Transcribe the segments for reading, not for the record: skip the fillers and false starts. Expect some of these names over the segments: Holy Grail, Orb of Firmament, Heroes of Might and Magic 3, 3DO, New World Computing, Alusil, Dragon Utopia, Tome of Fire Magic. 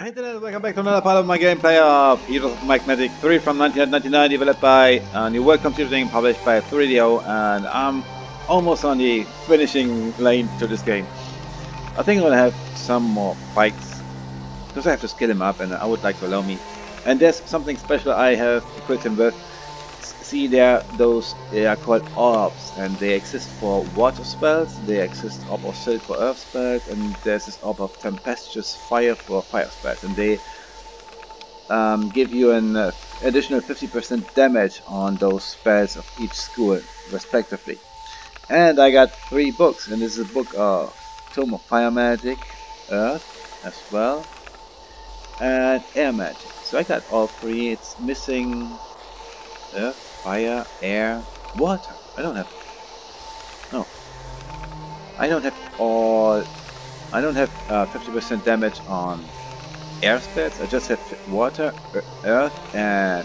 Hey internet, welcome back to another part of my gameplay of Heroes of Might and Magic 3 from 1999, developed by New World Computing, published by 3DO, and I'm almost on the finishing lane to this game. I think I'm gonna have some more bikes, because I have to skill him up and I would like to allow me. And there's something special I have equipped him with. See, they are called orbs, and they exist for water spells, they exist Orb of Silt for earth spells, and there's this Orb of Tempestuous Fire for fire spells, and they give you an additional 50% damage on those spells of each school, respectively. And I got three books, and this is a book of Tome of Fire Magic, Earth as well, and Air Magic. So I got all three. It's missing Earth, fire, air, water. I don't have 50% damage on air spells. I just have water, earth and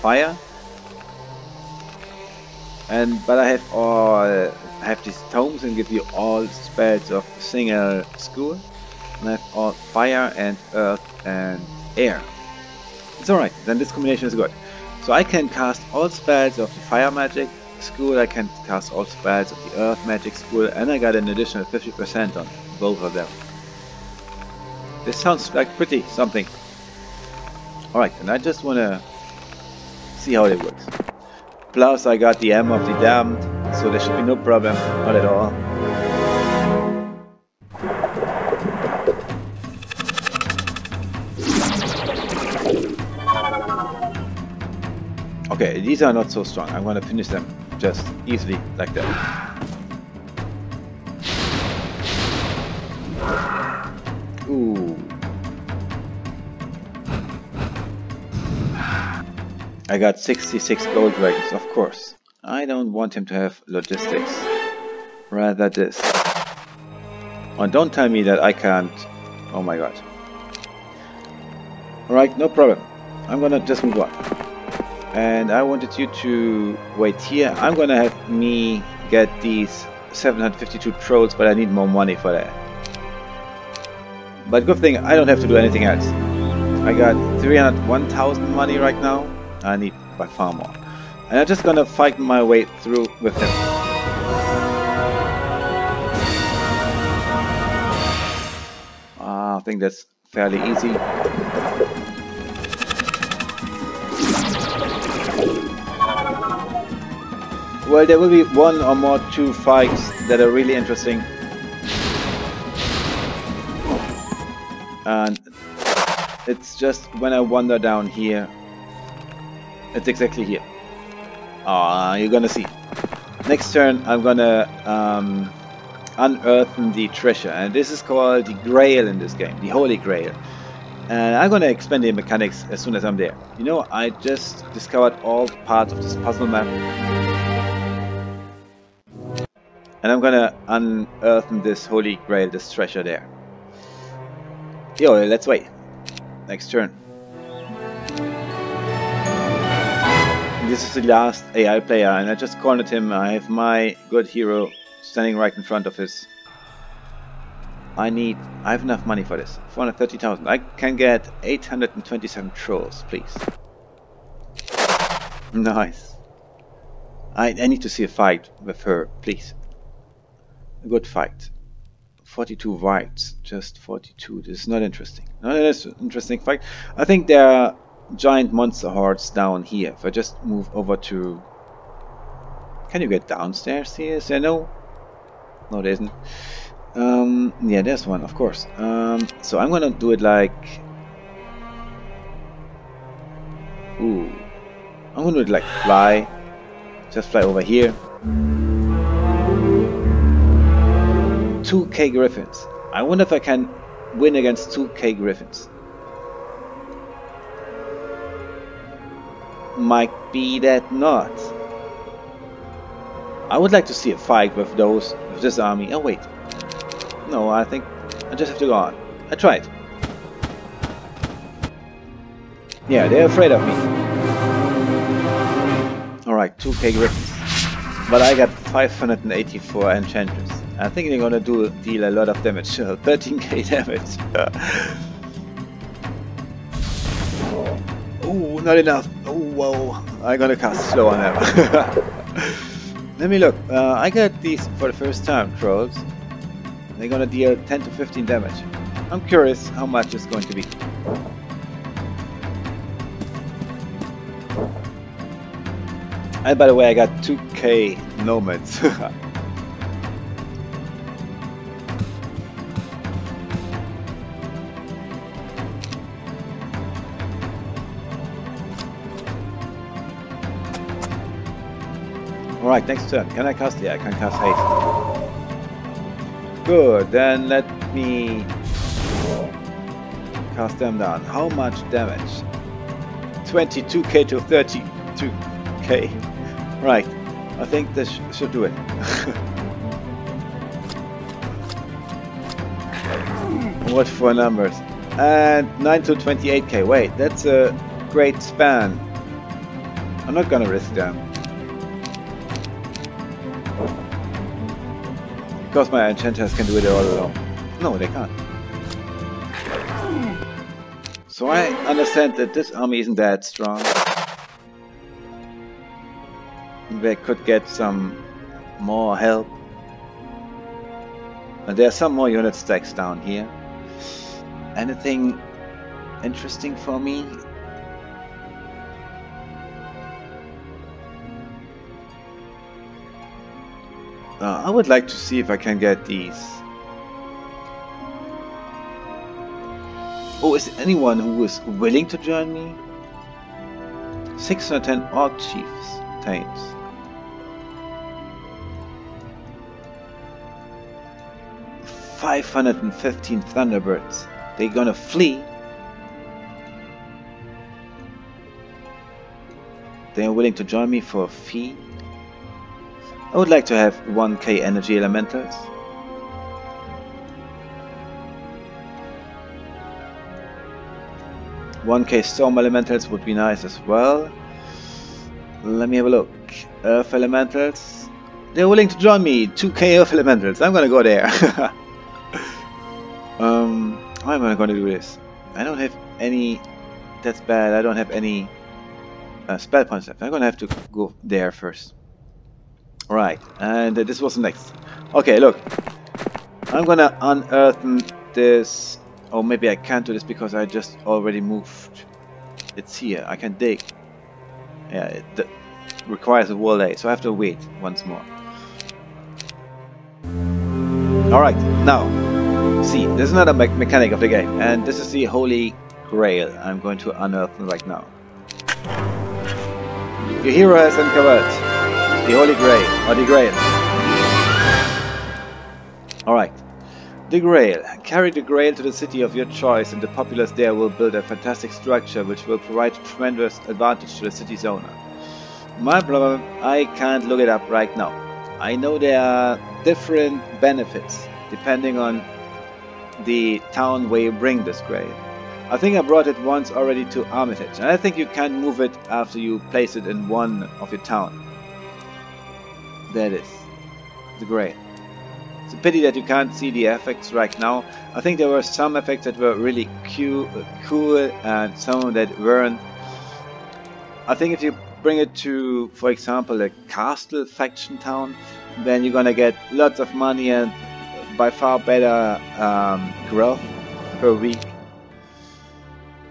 fire, and but I have these tomes and give you all spells of single school, and I have all fire and earth and air. It's alright, then this combination is good. So I can cast all spells of the fire magic school, I can cast all spells of the earth magic school, and I got an additional 50% on both of them. This sounds like pretty something. Alright, and I just wanna see how it works. Plus I got the Amber of the Damned, so there should be no problem, not at all. Okay, these are not so strong. I'm gonna finish them just easily like that. Ooh. I got 66 gold dragons, of course. I don't want him to have logistics. Rather this. And don't tell me that I can't. Oh my god. Alright, no problem. I'm gonna just move on. And I wanted you to wait here. I'm gonna have me get these 752 trolls, but I need more money for that. But good thing I don't have to do anything else. I got 301,000 money right now. I need by far more. And I'm just gonna fight my way through with him. I think that's fairly easy. Well, there will be one or more two fights that are really interesting. And it's just when I wander down here. It's exactly here. Ah, you're gonna see. Next turn I'm gonna unearth the treasure. And this is called the Grail in this game, the Holy Grail. And I'm gonna explain the mechanics as soon as I'm there. You know, I just discovered all parts of this puzzle map. And I'm gonna unearth this Holy Grail, this treasure there. Yo, let's wait. Next turn. This is the last AI player, and I just cornered him. I have my good hero standing right in front of his. I have enough money for this. 430,000. I can get 827 trolls, please. Nice. I need to see a fight with her, please. A good fight. 42 whites, just 42. This is not interesting. Not an interesting fight. I think there are giant monster hordes down here. If I just move over to... Can you get downstairs here? Is there no? No, there isn't. Yeah, there's one, of course. So I'm gonna do it like... Ooh. I'm gonna do it like fly. Just fly over here. 2k griffins. I wonder if I can win against 2k griffins. Might be that not. I would like to see a fight with those, with this army. Oh wait. No, I think I just have to go on. I tried. Yeah, they're afraid of me. Alright, 2k griffins. But I got 584 enchanters. I think they're gonna deal a lot of damage. 13k damage. Oh, not enough. Oh, whoa. I gotta cast slower now. Let me look. I got these for the first time, trolls. They're gonna deal 10 to 15 damage. I'm curious how much it's going to be. And by the way, I got 2k nomads. Alright, next turn. Can I cast? Yeah, I can cast haste. Good, then let me cast them down. How much damage? 22k to 32k. Right, I think this should do it. What for numbers? And 9 to 28k. Wait, that's a great span. I'm not gonna risk them. Because my enchanters can do it all alone. No, they can't. So I understand that this army isn't that strong. They could get some more help. And there are some more unit stacks down here. Anything interesting for me? I would like to see if I can get these. Oh, is there anyone who is willing to join me? 610 Orc Chiefs. Thanks. Times. 515 Thunderbirds. They're gonna flee. They are willing to join me for a fee. I would like to have 1k energy elementals. K storm elementals would be nice as well. Let me have a look. Earth elementals. They're willing to join me. 2k earth elementals. I'm gonna go there. How am I gonna do this? I don't have any. That's bad. I don't have any spell points left. I'm gonna have to go there first. Right, and this was the next. Okay, look. I'm gonna unearth this. Oh, maybe I can't do this because I just already moved. It's here. I can dig. Yeah, it requires a wall aid, so I have to wait once more. Alright, now. See, this is another mechanic of the game, and this is the Holy Grail. I'm going to unearth them right now. Your hero has uncovered the Holy Grail, or the Grail. Alright. The Grail. Carry the Grail to the city of your choice, and the populace there will build a fantastic structure which will provide tremendous advantage to the city's owner. My problem, I can't look it up right now. I know there are different benefits depending on the town where you bring this Grail. I think I brought it once already to Armitage, and I think you can't move it after you place it in one of your town. There it is. The Grail. It's a pity that you can't see the effects right now. I think there were some effects that were really cool and some that weren't. I think if you bring it to, for example, a castle faction town, then you're gonna get lots of money and by far better growth per week.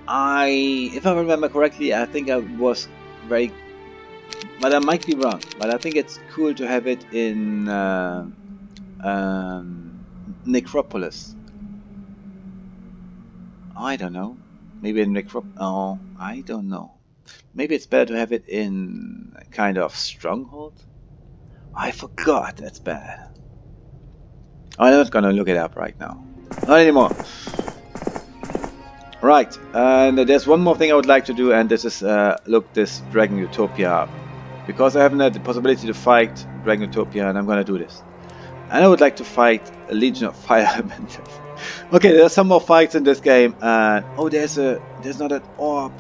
If I remember correctly, I think I was very, but I might be wrong, but I think it's cool to have it in Necropolis. I don't know. Maybe in Oh, I don't know. Maybe it's better to have it in a kind of stronghold. I forgot. That's bad. I'm not gonna look it up right now. Not anymore. Right. And there's one more thing I would like to do, and this is look this Dragon Utopia up, because I haven't had the possibility to fight Dragon Utopia, and I'm gonna do this. And I would like to fight a Legion of Fire Elementals. Okay, there are some more fights in this game, and oh, there's not an orb.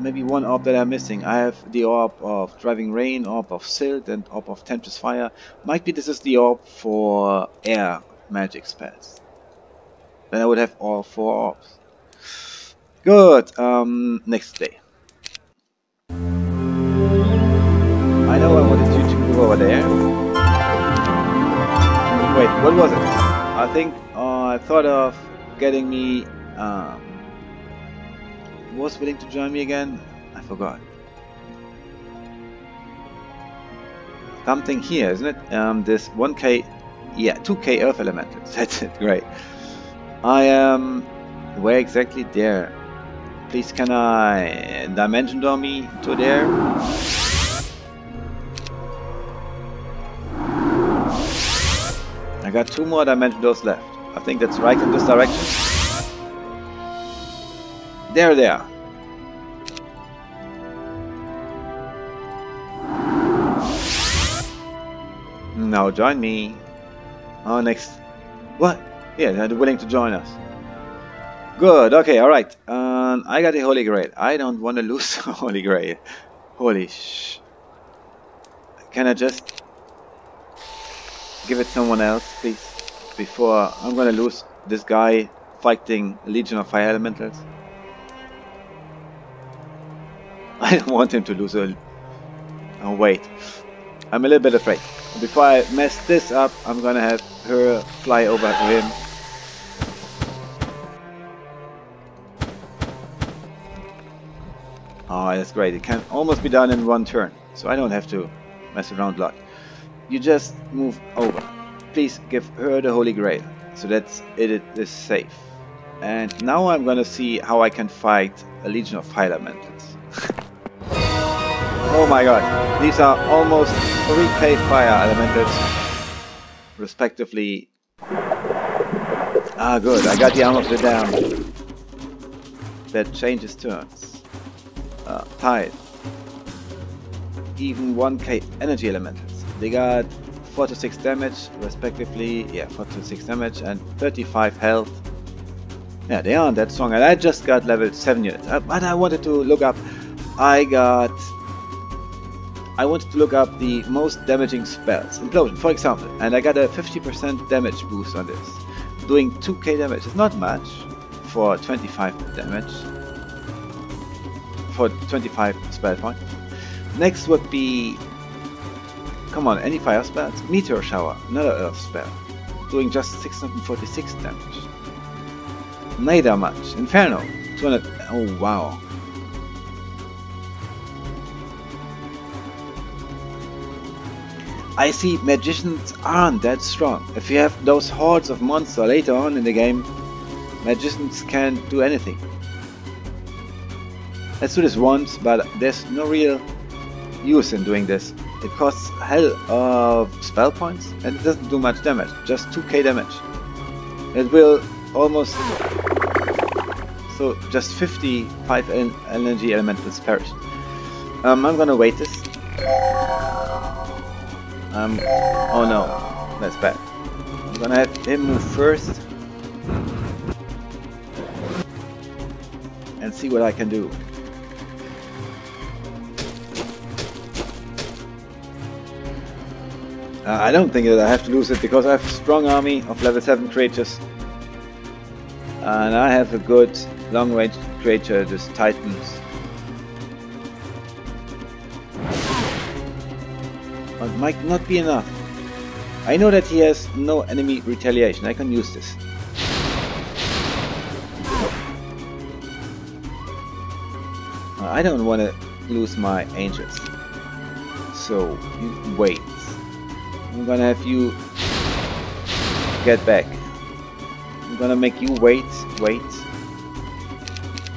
Maybe one orb that I'm missing. I have the orb of driving rain, orb of silt, and orb of tempestuous fire. Might be this is the orb for air magic spells. Then I would have all four orbs. Good. Next day. I know I wanted you to move over there. Wait, what was it? I think I thought of getting me... was willing to join me again? I forgot. Something here, isn't it? This 1K... Yeah, 2K Earth Elementals. That's it, great. I am... where exactly? There. Please, can I dimension door me to there? I got 2 more dimension doors left. I think that's right in this direction. There, there. Now join me. Oh, next. What? Yeah, they're willing to join us. Good, okay, alright. I got the Holy Grail. I don't want to lose the Holy Grail. Holy sh... Can I just... give it someone else, please? Before I'm gonna lose this guy fighting Legion of Fire Elementals. I don't want him to lose a... Oh, wait. I'm a little bit afraid. Before I mess this up, I'm gonna have her fly over to him. Oh, that's great. It can almost be done in 1 turn, so I don't have to mess around a lot. You just move over. Please give her the Holy Grail, so that it is safe. And now I'm gonna see how I can fight a Legion of Fire Elementals. Oh my god, these are almost 3K Fire Elementals, respectively. Ah, good, I got the Arm of the Damned. That changes turns. Tide. Even 1K energy elementals. They got 4 to 6 damage, respectively. Yeah, 4 to 6 damage and 35 health. Yeah, they aren't that strong. And I just got level 7 units. But I wanted to look up. I wanted to look up the most damaging spells. Implosion, for example. And I got a 50% damage boost on this. Doing 2K damage. It's not much for 25 damage. For 25 spell points. Next would be, come on, any fire spells? Meteor Shower, another earth spell, doing just 646 damage. Neither much. Inferno, 200. Oh wow. I see magicians aren't that strong. If you have those hordes of monsters later on in the game, magicians can't do anything. Let's do this once, but there's no real use in doing this. It costs hell of spell points and it doesn't do much damage, just 2k damage. It will almost... so just 55 energy elementals perished. I'm gonna wait this. Oh no, that's bad. I'm gonna have him move first. And see what I can do. I don't think that I have to lose it because I have a strong army of level 7 creatures and I have a good long range creature, this Titans. But it might not be enough. I know that he has no enemy retaliation, I can use this. I don't want to lose my angels, so you wait. I'm gonna have you get back. I'm gonna make you wait, wait,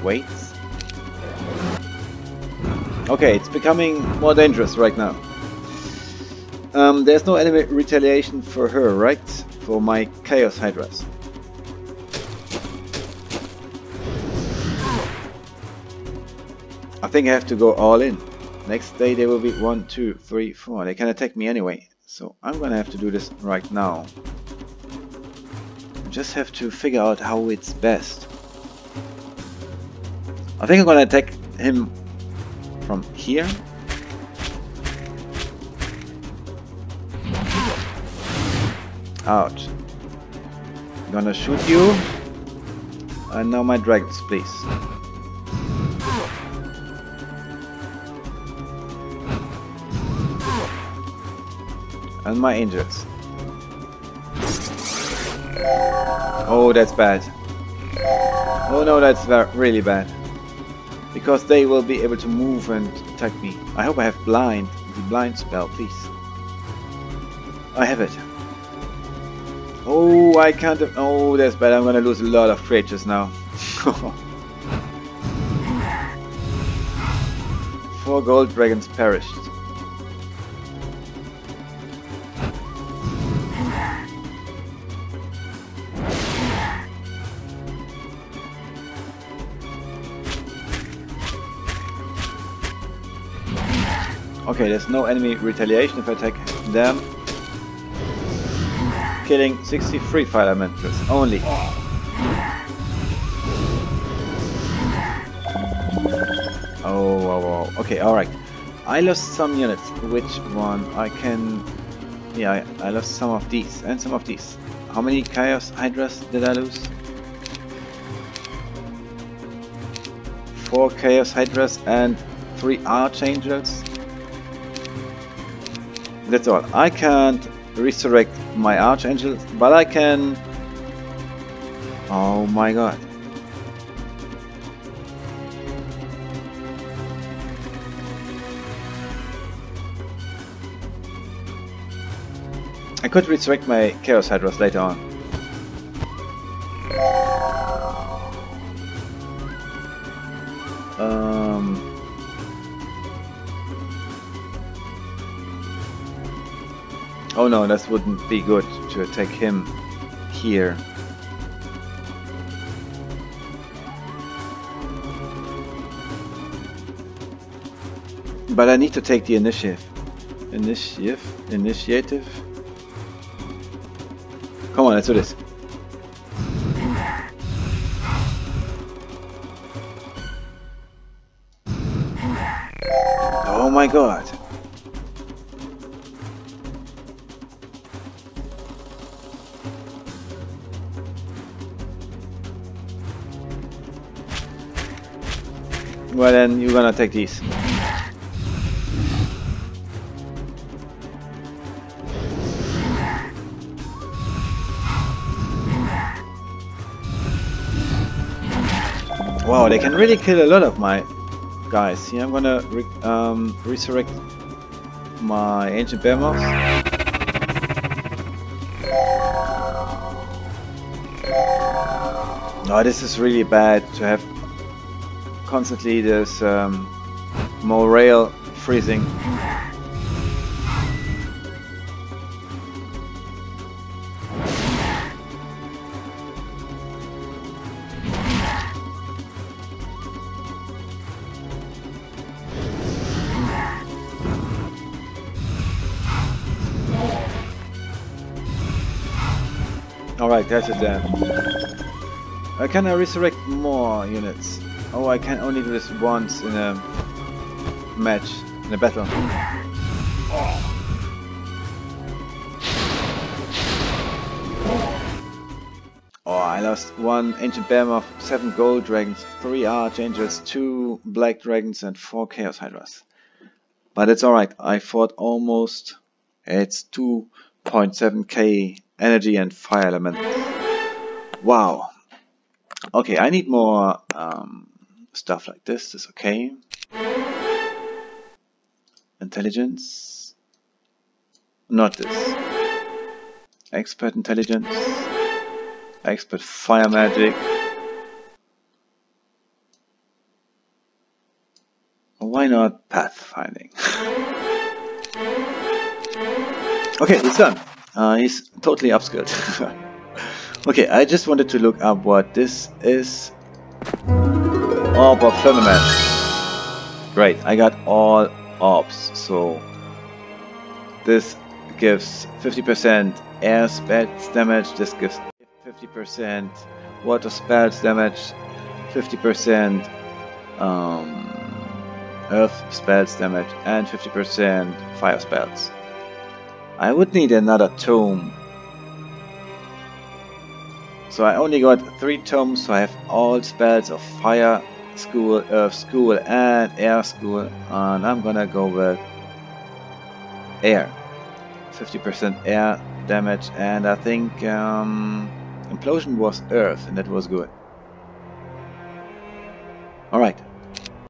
wait. Okay, it's becoming more dangerous right now. There's no enemy retaliation for her, right? For my Chaos Hydras. I think I have to go all in. Next day there will be 1, 2, 3, 4. They can attack me anyway. So I'm gonna have to do this right now. I just have to figure out how it's best. I think I'm gonna attack him from here. Ouch. I'm gonna shoot you. And now my dragons, please. and my angels. Oh, that's bad. Oh no, that's really bad. Because they will be able to move and attack me. I hope I have blind, the blind spell, please. I have it. Oh, I can't have, oh, that's bad. I'm gonna lose a lot of creatures now. Four gold dragons perished. Okay, there's no enemy retaliation if I attack them. Killing 63 fire elementals only. Oh, oh, oh. Okay, alright. I lost some units. Which one? I can... Yeah, I lost some of these and some of these. How many Chaos Hydras did I lose? 4 Chaos Hydras and 3 Archangels. That's all. I can't resurrect my archangels, but I can... Oh my god. I could resurrect my Chaos Hydras later on. Oh no, that wouldn't be good to attack him here. But I need to take the initiative. Initiative? Come on, let's do this. Oh my god. Well then, you're gonna take these. Wow, they can really kill a lot of my guys. Here, I'm gonna resurrect my Ancient Bear Moths. No, this is really bad to have constantly this morale freezing. All right, that's it then. Can I resurrect more units? Oh, I can only do this once in a match, in a battle. Oh, I lost 1 Ancient Bear Moth, 7 Gold Dragons, 3 Archangels, 2 Black Dragons and 4 Chaos Hydras. But it's alright, I fought almost, it's 2.7k energy and fire element. Wow. Okay, I need more stuff like this is okay. Intelligence. Not this. Expert intelligence. Expert fire magic. Why not pathfinding? Okay, it's done. He's totally upskilled. Okay, I just wanted to look up what this is. Orb of Firmament. Great, I got all orbs, so this gives 50% air spells damage, this gives 50% water spells damage, 50% earth spells damage, and 50% fire spells. I would need another tome. So I only got 3 tomes, so I have all spells of fire school, earth school and air school, and I'm gonna go with air. 50% air damage, and I think implosion was earth, and that was good. Alright,